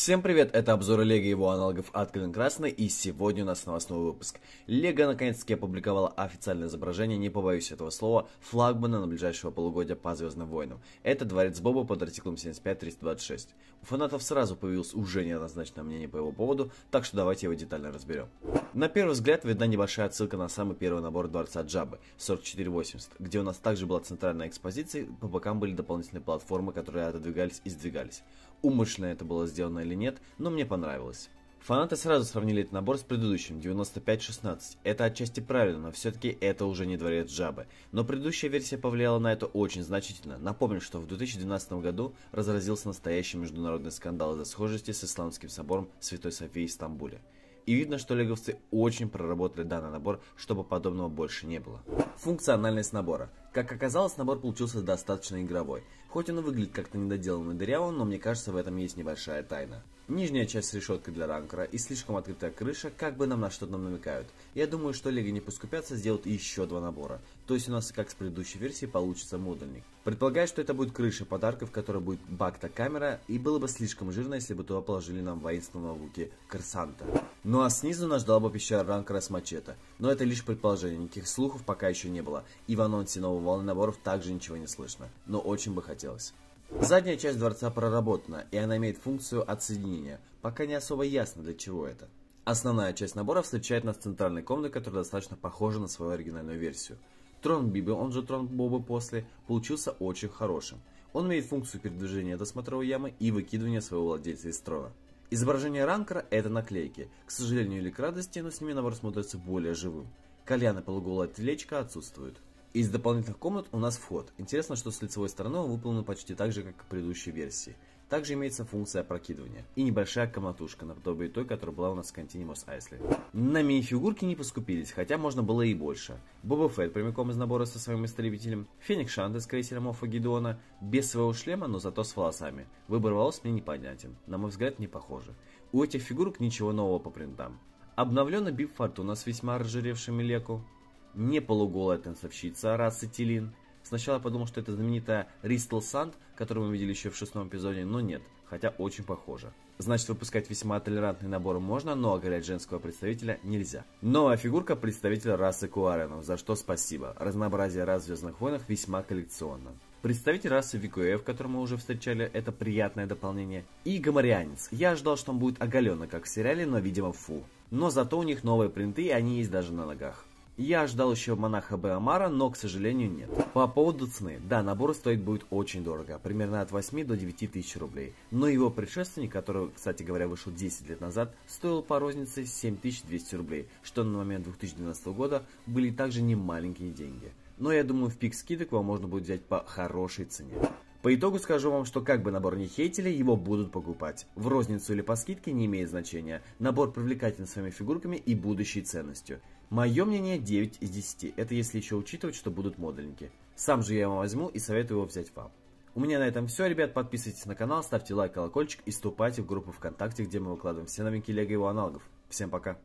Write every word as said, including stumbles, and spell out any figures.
Всем привет, это обзор Лего и его аналогов от Калины Красной, и сегодня у нас новостной выпуск. Лего наконец-таки опубликовала официальное изображение, не побоюсь этого слова, флагмана на ближайшего полугодия по Звездным Войнам. Это Дворец Боба под артиклом семьдесят пять триста двадцать шесть. У фанатов сразу появилось уже неоднозначное мнение по его поводу, так что давайте его детально разберем. На первый взгляд видна небольшая отсылка на самый первый набор Дворца Джаббы сорок четыре восемьдесят, где у нас также была центральная экспозиция, по бокам были дополнительные платформы, которые отодвигались и сдвигались. Умышленно это было сделано или нет, но мне понравилось. Фанаты сразу сравнили этот набор с предыдущим, девяносто пять шестнадцать. Это отчасти правильно, но все-таки это уже не Дворец Джаббы. Но предыдущая версия повлияла на это очень значительно. Напомню, что в две тысячи двенадцатом году разразился настоящий международный скандал из-за схожести с Исламским собором Святой Софии в Стамбуле. И видно, что леговцы очень проработали данный набор, чтобы подобного больше не было. Функциональность набора. Как оказалось, набор получился достаточно игровой. Хоть он и выглядит как-то недоделанным и дырявым, но мне кажется, в этом есть небольшая тайна. Нижняя часть с решеткой для ранкера и слишком открытая крыша как бы нам на что-то намекают. Я думаю, что лего не поскупятся, сделают еще два набора. То есть у нас, как с предыдущей версии, получится модульник. Предполагаю, что это будет крыша подарков, в которой будет бакта камера, и было бы слишком жирно, если бы туда положили нам воинственного луки Корсанта. Ну а снизу нас ждала бы пещера ранкера с мачете. Но это лишь предположение, никаких слухов пока еще не было. И в анонсе нового волны наборов также ничего не слышно, но очень бы хотелось. Задняя часть дворца проработана, и она имеет функцию отсоединения. Пока не особо ясно, для чего это. Основная часть набора встречает нас в центральной комнате, которая достаточно похожа на свою оригинальную версию. Трон Биби, он же трон Бобы после, получился очень хорошим. Он имеет функцию передвижения до смотровой ямы и выкидывания своего владельца из трона. Изображение ранкера – это наклейки. К сожалению или к радости, но с ними набор смотрится более живым. Кальян и полуголая телечка отсутствуют. Из дополнительных комнат у нас вход. Интересно, что с лицевой стороны он выполнен почти так же, как и в предыдущей версии. Также имеется функция опрокидывания и небольшая комнатушка, наподобие той, которая была у нас в контине Мос Айсли. На мини-фигурки не поскупились, хотя можно было и больше. Боба Фетт прямиком из набора со своим истребителем, Феник Шанде с крейсером Офа Гидуона, без своего шлема, но зато с волосами. Выбор волос мне непонятен, на мой взгляд не похоже. У этих фигурок ничего нового по принтам. Обновлена Бип Фортуна с весьма разжиревшими леку. Не полуголая танцовщица расы Телин. Сначала я подумал, что это знаменитая Ристал Санд, которую мы видели еще в шестом эпизоде, но нет, хотя очень похоже. Значит, выпускать весьма толерантный набор можно, но оголять женского представителя нельзя. Новая фигурка представителя расы Куаренов, за что спасибо. Разнообразие рас в Звездных войнах весьма коллекционно. Представитель расы Викоэев, которую мы уже встречали, это приятное дополнение. И Гоморианец. Я ожидал, что он будет оголенно, как в сериале, но, видимо, фу. Но зато у них новые принты, и они есть даже на ногах. Я ждал еще монаха Беомара, но, к сожалению, нет. По поводу цены. Да, набор стоить будет очень дорого, примерно от восьми до девяти тысяч рублей. Но его предшественник, который, кстати говоря, вышел десять лет назад, стоил по рознице семь тысяч двести рублей, что на момент две тысячи двенадцатого года были также не маленькие деньги. Но я думаю, в пик скидок его можно будет взять по хорошей цене. По итогу скажу вам, что как бы набор не хейтили, его будут покупать. В розницу или по скидке не имеет значения. Набор привлекателен своими фигурками и будущей ценностью. Мое мнение девять из десяти, это если еще учитывать, что будут модульники. Сам же я его возьму и советую его взять вам. У меня на этом все, ребят, подписывайтесь на канал, ставьте лайк, колокольчик и вступайте в группу ВКонтакте, где мы выкладываем все новинки Лего и его аналогов. Всем пока!